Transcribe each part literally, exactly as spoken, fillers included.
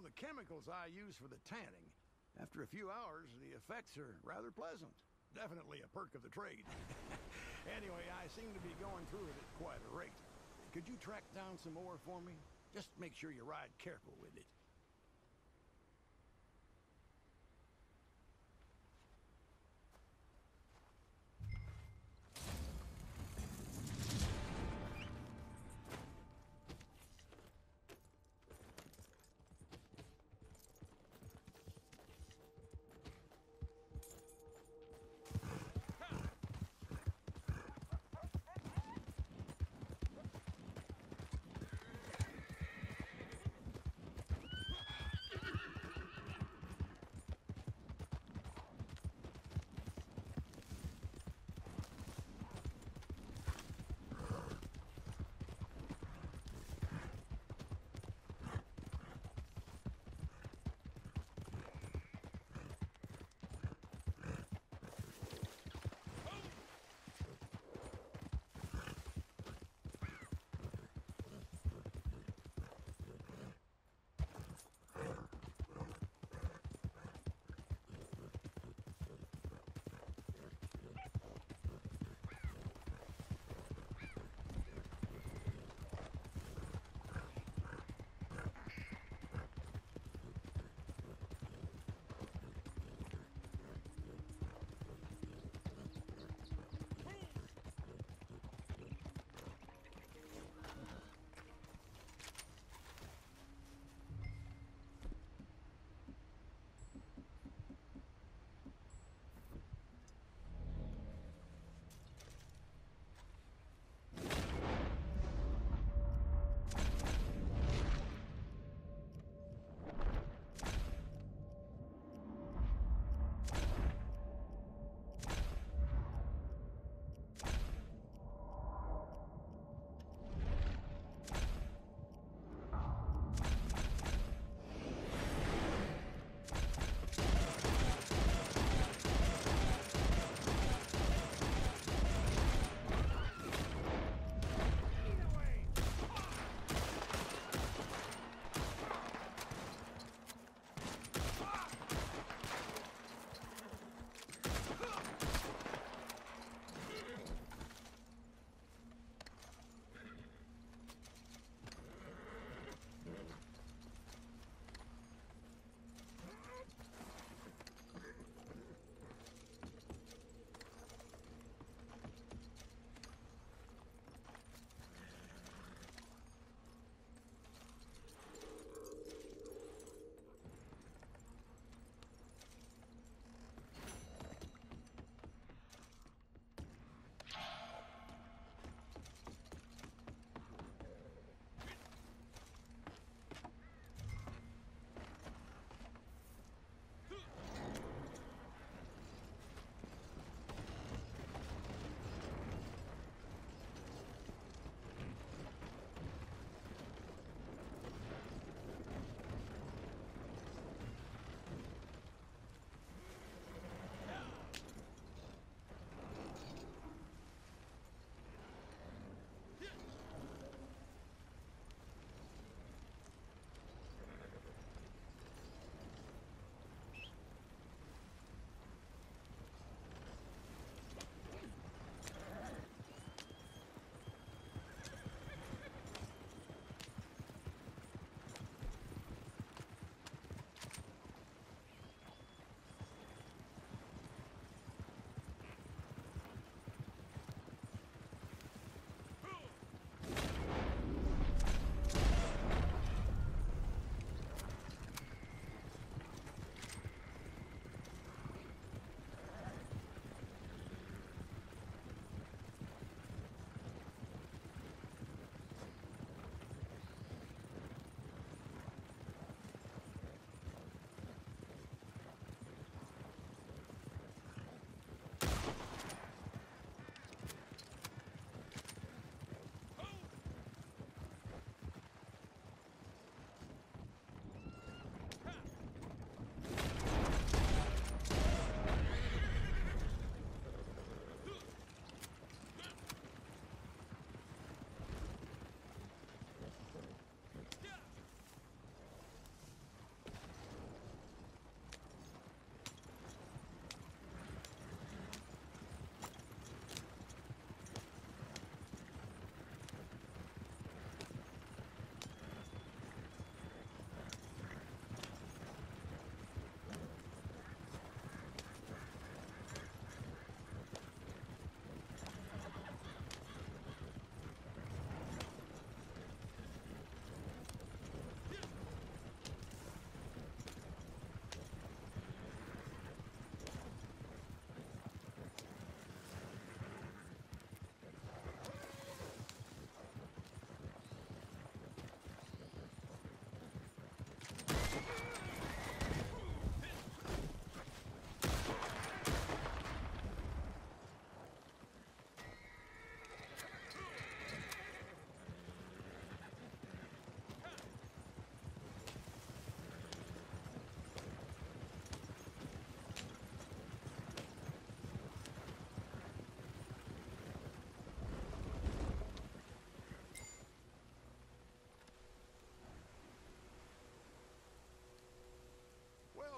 know the chemicals I use for the tanning. After a few hours, the effects are rather pleasant. Definitely a perk of the trade. Anyway, I seem to be going through it at quite a rate. Could you track down some more for me? Just make sure you ride careful with it.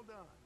Well done.